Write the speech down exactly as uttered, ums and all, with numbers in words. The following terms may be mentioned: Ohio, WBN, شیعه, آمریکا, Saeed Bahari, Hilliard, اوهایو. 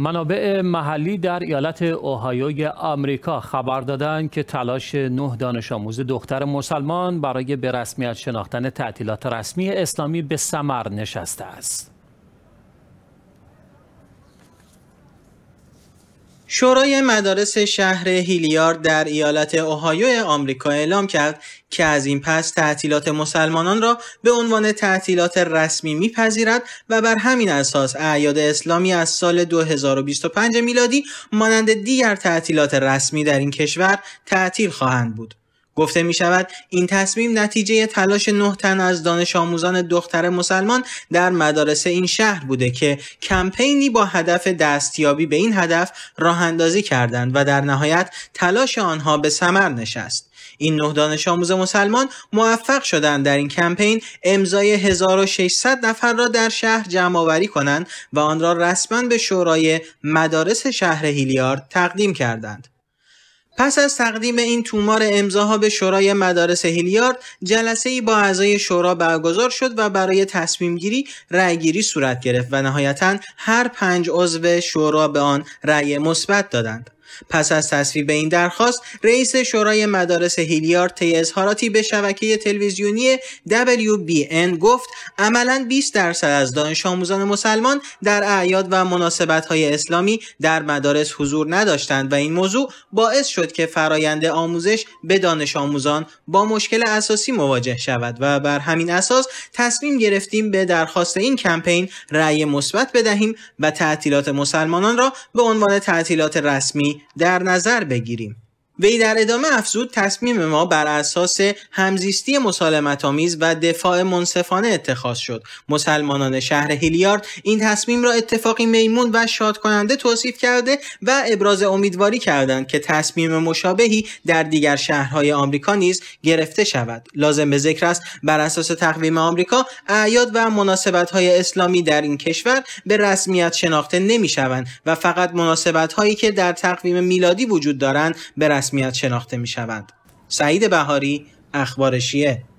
منابع محلی در ایالت اوهایوی آمریکا خبر دادند که تلاش نه دانش آموز دختر مسلمان برای به رسمیت شناختن تعطیلات رسمی اسلامی به ثمر نشسته است. شورای مدارس شهر هیلیارد در ایالت اوهایو آمریکا اعلام کرد که از این پس تعطیلات مسلمانان را به عنوان تعطیلات رسمی میپذیرد و بر همین اساس اعیاد اسلامی از سال دو هزار و بیست و پنج میلادی مانند دیگر تعطیلات رسمی در این کشور تعطیل خواهند بود. گفته می شود این تصمیم نتیجه تلاش نه تن از دانش آموزان دختر مسلمان در مدارس این شهر بوده که کمپینی با هدف دستیابی به این هدف راه اندازی کردند و در نهایت تلاش آنها به ثمر نشست. این نه دانش آموز مسلمان موفق شدند در این کمپین امضای هزار و ششصد نفر را در شهر جمع آوری کنند و آن را رسما به شورای مدارس شهر هیلیارد تقدیم کردند. پس از تقدیم این تومار امضاها به شورای مدارس هیلیارد، جلسه‌ای با اعضای شورا برگزار شد و برای تصمیم گیری رأیگیری صورت گرفت و نهایتاً هر پنج عضو شورا به آن رأی مثبت دادند. پس از تصویب این درخواست، رئیس شورای مدارس هیلیارد طی اظهاراتی به شبکه تلویزیونی دبلیو بی ان گفت عملاً بیست درصد از دانش آموزان مسلمان در اعیاد و مناسبت‌های اسلامی در مدارس حضور نداشتند و این موضوع باعث شد که فرایند آموزش به دانش آموزان با مشکل اساسی مواجه شود و بر همین اساس تصمیم گرفتیم به درخواست این کمپین رأی مثبت بدهیم و تعطیلات مسلمانان را به عنوان تعطیلات رسمی در نظر بگیریم. وی در ادامه افزود تصمیم ما بر اساس همزیستی مسالمت‌آمیز و دفاع منصفانه اتخاذ شد. مسلمانان شهر هیلیارد این تصمیم را اتفاقی میمون و شادکننده توصیف کرده و ابراز امیدواری کردند که تصمیم مشابهی در دیگر شهرهای آمریکا نیز گرفته شود. لازم به ذکر است بر اساس تقویم آمریکا اعیاد و مناسبت‌های اسلامی در این کشور به رسمیت شناخته نمی‌شوند و فقط مناسبت‌هایی که در تقویم میلادی وجود دارند به رسمیت شناخته می شوند. سعید بهاری، اخبار شیعه.